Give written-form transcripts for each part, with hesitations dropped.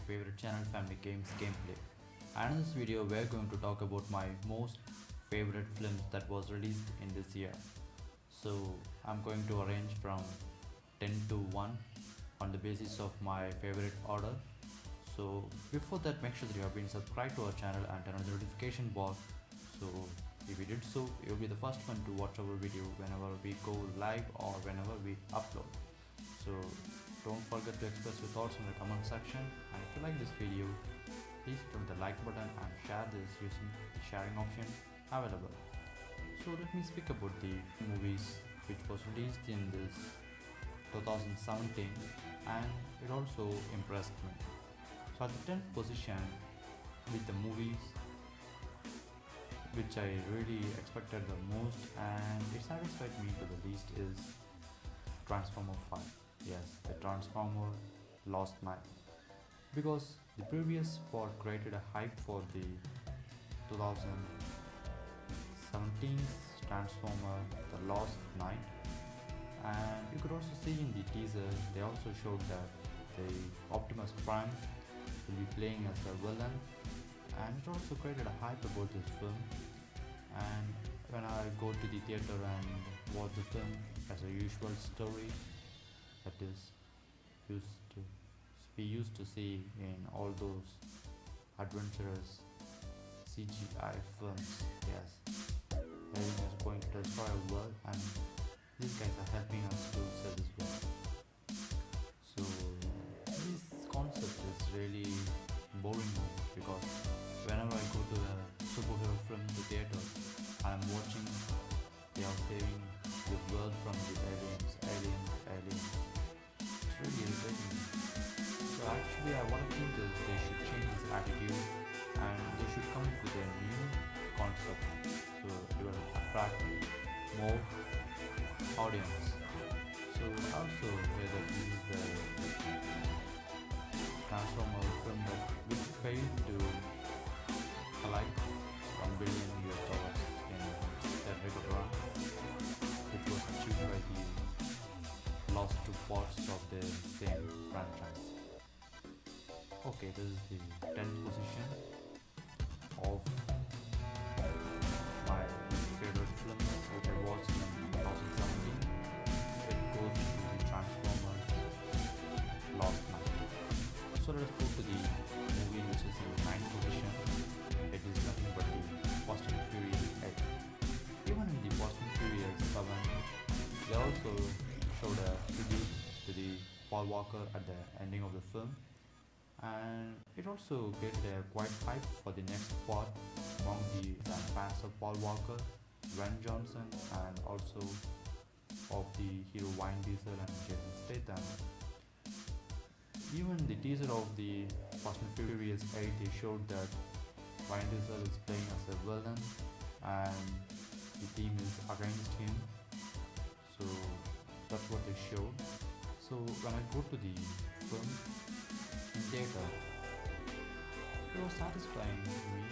your favorite channel, Family Games Gameplay, and in this video we are going to talk about my most favorite films that was released in this year. So I'm going to arrange from 10 to 1 on the basis of my favorite order. So before that, make sure that you have been subscribed to our channel and turn on the notification bell, so if you did so, you will be the first one to watch our video whenever we go live or whenever we upload. So don't forget to express your thoughts in the comment section, and if you like this video, please click the like button and share this using the sharing option available. So let me speak about the movies which was released in this 2017 and it also impressed me. So at the 10th position with the movies which I really expected the most and it satisfied me to the least is Transformer 5. Yes, the Transformer Last Knight, because the previous part created a hype for the 2017 Transformer The Last Knight, and you could also see in the teaser they also showed that the Optimus Prime will be playing as a villain, and it also created a hype about this film. And when I go to the theater and watch the film, as a usual story that is used to see in all those adventurous CGI films. Yes, everything is going to destroy the world, and these guys are helping us to save this world. So this concept is really boring because whenever I go to a superhero film the theater, I am watching they are saving the world from the aliens. Really irritating. So actually I want to think that they should change this attitude and they should come up with a new concept so it will attract more audience. So also hear that this is the Transformer film that which failed to collect $1 billion in their record run, which was achieved by the last two parts of the same franchise. Okay, this is the 10th position of my favorite film which I watched in 2017. It goes to the Transformers Last Knight. So let us go to the movie which is in the 9th position. It is nothing but the Fast and Furious 8. Even in the Fast and Furious 7, they also showed a tribute to the Paul Walker at the ending of the film, and it also created a quite hype for the next part among the fans of Paul Walker, Dwayne Johnson, and also of the hero Vin Diesel and Jason Statham. Even the teaser of the Fast and Furious 8, they showed that Vin Diesel is playing as a villain and the team is against him. So that's what they showed. So when I go to the film in theater, it was satisfying to me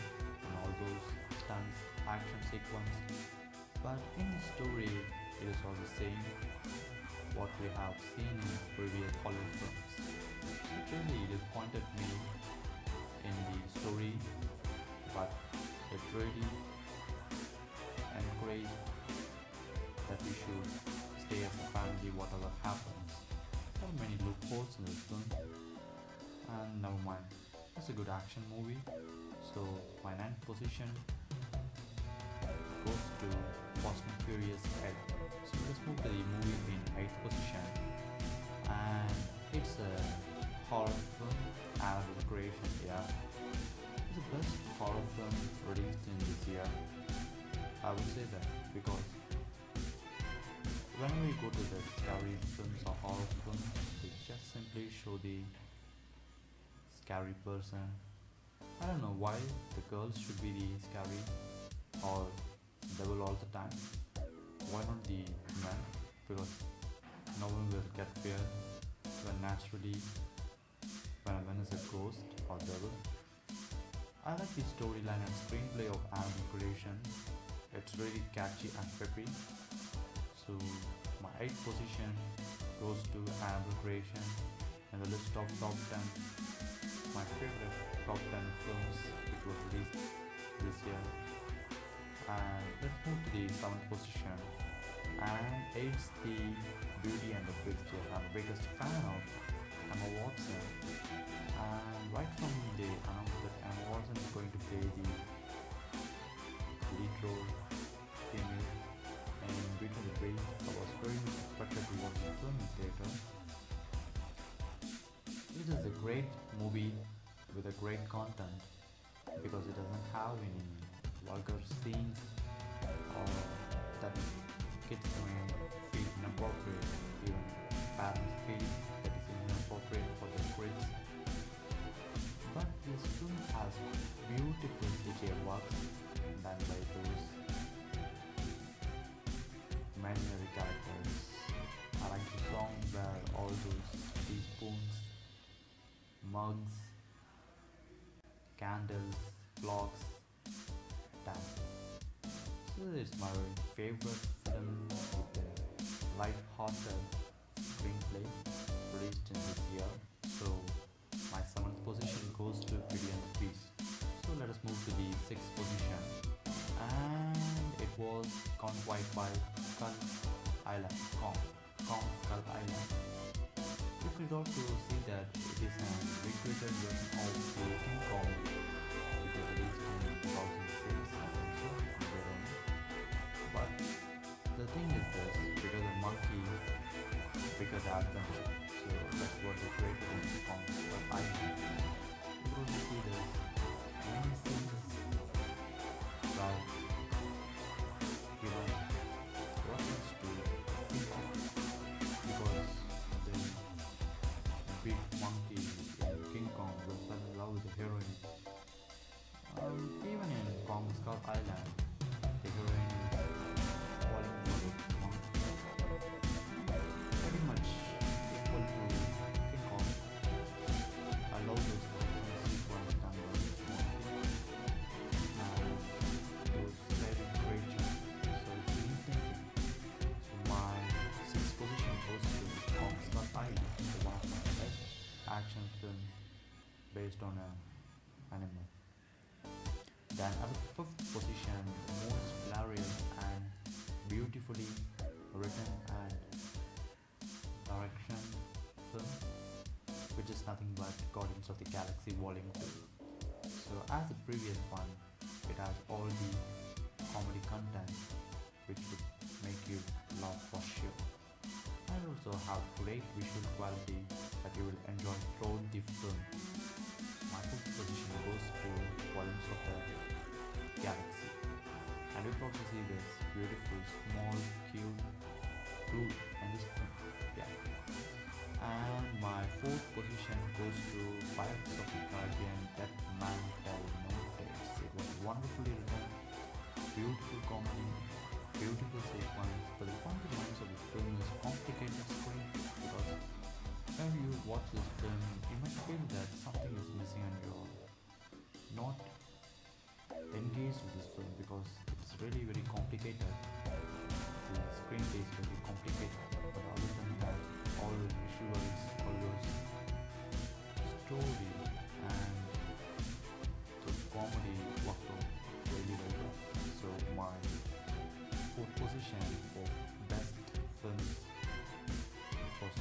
and all those stunts, action sequence, but in the story it is all the same what we have seen in previous Hollywood films. It really disappointed me in the story, but it really encouraged that we should stay as a family whatever happens. There are many loopholes in this film, and never mind, it's a good action movie. So my 9th position goes to Fast and Furious 8. So let's move to the movie in 8th position, and it's a horror film, Annabelle Creation. Yeah, it's the best horror film released in this year, I would say that, because when we go to the scary films or horror films, they just simply show the scary person. I don't know why the girls should be the scary or devil all the time. Why not the men? Because no one will get fear when naturally when a man is a ghost or devil. I like the storyline and screenplay of Annabelle Creation. It's really catchy and peppy. So my 8th position goes to Annabelle Creation in the list of top 10 my favorite top 10 films which was released this year. And let's move to the 7th position. And it's the beauty and the picture I'm the biggest fan of, Emma Watson. And right from the day I announced that Emma Watson is going to play the lead role female in Beauty and the Beast, I was very expected to watch the film in theater. It is a great movie with a great content because it doesn't have any vulgar scenes or that kids can feel inappropriate, even parents feel that is inappropriate for their kids. But this film has beautiful CGI works done by those imaginary characters. I like the song where all those teaspoons, mugs, candles, blocks, dances. So this is my favorite film with a light-hearted screenplay released in this year. So my 7th position goes to Beauty and the Beast. So let us move to the 6th position, and it was conquered by Kong Skull Island. If we got to see that it is a recreated version of the King Kong, which was released in 2006 also, but the thing is this, because the monkey figured out them, so that's what the great thing is from Skull Island. You will see this many scenes that give us reference to King Kong, because the big monkey in King Kong will fall in love with the heroine. Even in Kong Skull Island, the heroine is falling in love with the monkey. Pretty much equal to King Kong. I love this sequence done by this monkey. And those very creatures. So it's really thinking. So my 6th position goes to Kong Skull Island, one of my best action film based on an animal. Then at the 5th position, the most hilarious and beautifully written and direction film, which is nothing but Guardians of the Galaxy Volume 2. So as the previous one, it has all the comedy content which would make you laugh for sure, and also have great visual quality that you will enjoy throughout the film. My 5th position goes to Guardians of the Galaxy, and we probably see this beautiful, small, cute dude in this film. Yeah. And my 4th position goes to Pirates of the Caribbean, That Man Tell No Tales. It was wonderfully written, beautiful comedy, beautiful sequence, but the consequence of the film is complicated screenplay, because when you watch this film, you might feel that something is missing and you're not engaged with this film because it's really very complicated. The screenplay is very complicated, but other than that, all the visuals, all those story and those comedy worked out really well. So my 4th position for best films was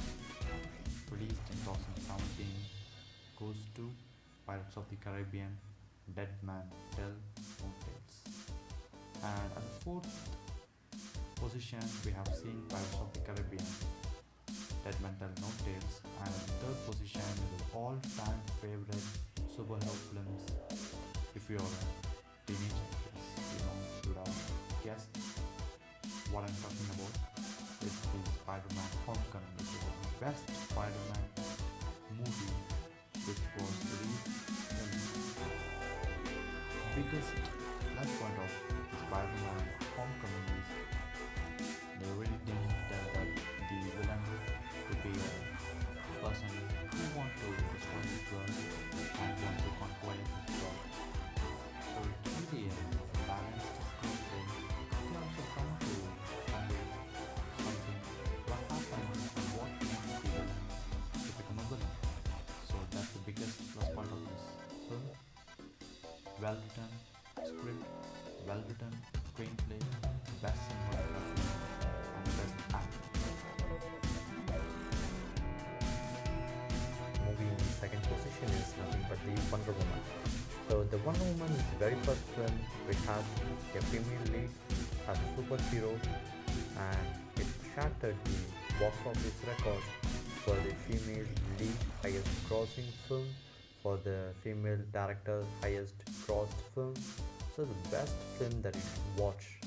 released in 2017 goes to Pirates of the Caribbean, Dead Man Tell No Tales. And at the 4th position we have seen Pirates of the Caribbean, Dead Man Tell No Tales. And at the 3rd position is all time favorite superhero films. If you are a teenager, you know, you would have guessed what I'm talking about. It's the Spider Man Homecoming, which was the best Spider Man movie which was released in the biggest plus point of Spider Man Homecoming is they really didn't tell that the villain would be a person who wants to destroy the world and wants to conquer the world. So it's really a balanced screenplay. They also come to convey something, what happens and what makes the villain to become a villain. So that's the biggest plus point of this film. Well written script, well written screenplay, best cinematography, and best acting. Movie in second position is nothing but the Wonder Woman. So the Wonder Woman is the very first film which has a female lead as a superhero, and it shattered the box office record for the female lead, highest grossing film, for the female director, highest grossed film. So the best film that you should watch.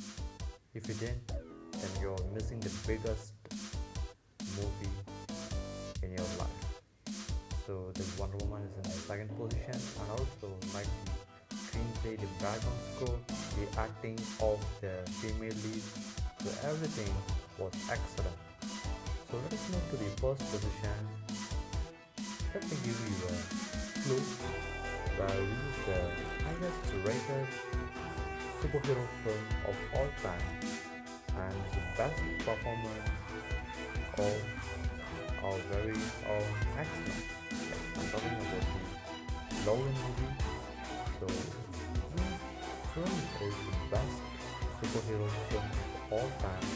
If you didn't, then you're missing the biggest movie in your life. So the Wonder Woman is in the second position, and also like the screenplay, the background score, the acting of the female lead, so everything was excellent. So let us move to the first position. Let me give you a clue by the highest rated superhero film of all time and the best performer of our very own excellent. I'm talking about the Lauren movie. So this film is the best superhero film of all time.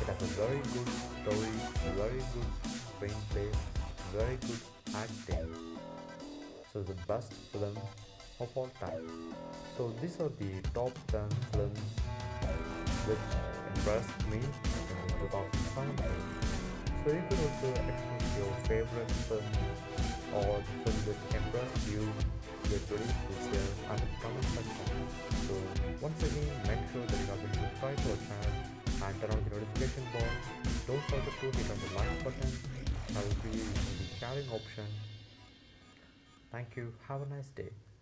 It has a very good story, very good screenplay, very good acting. So the best film of all time. So these are the top 10 films which impressed me in 2017. So you could also express your favorite film or the film which impressed you with release this year and the comment section. So once again, make sure that you have been subscribed to our channel and turn on the notification bell. Don't forget to hit on the like button. I will be using the sharing option. Thank you. Have a nice day.